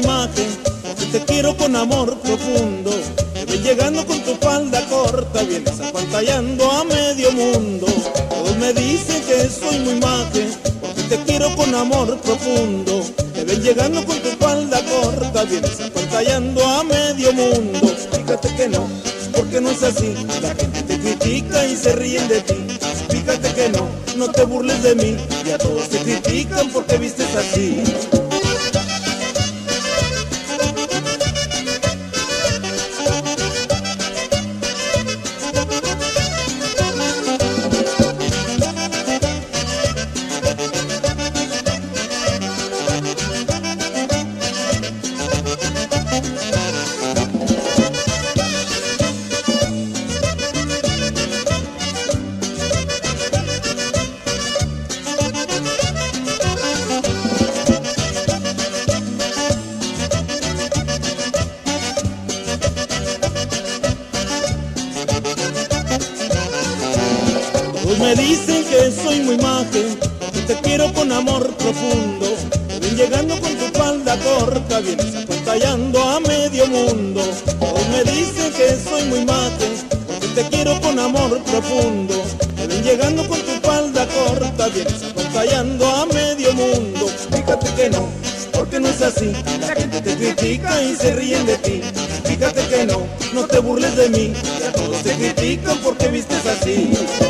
y mate, porque te quiero con amor profundo. Te ves llegando con tu falda corta, vienes apantallando a medio mundo. Todos me dicen que soy muy mate, porque te quiero con amor profundo. Te ves llegando con tu falda corta, vienes apantallando a medio mundo. Fíjate que no, porque no es así, la gente te critica y se ríen de ti. Fíjate que no, no te burles de mí, y a todos te critican porque vistes así. Me dicen que soy muy mate, que te quiero con amor profundo. Te ven llegando con tu falda corta, vienes apantallando a medio mundo. Todos me dicen que soy muy mate, que te quiero con amor profundo. Te ven llegando con tu falda corta, vienes apantallando a medio mundo. Fíjate que no, porque no es así, la gente te critica y se ríen de ti. Fíjate que no, no te burles de mí, ya todos te critican porque vistes así.